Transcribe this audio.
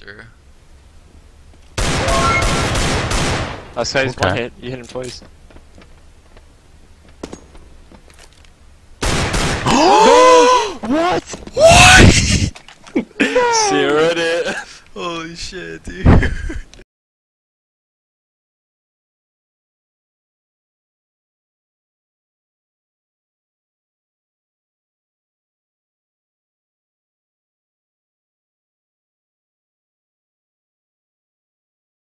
through. Last guy's one hit. You hit him twice. What? What? No. Zeroed it. Holy shit, dude.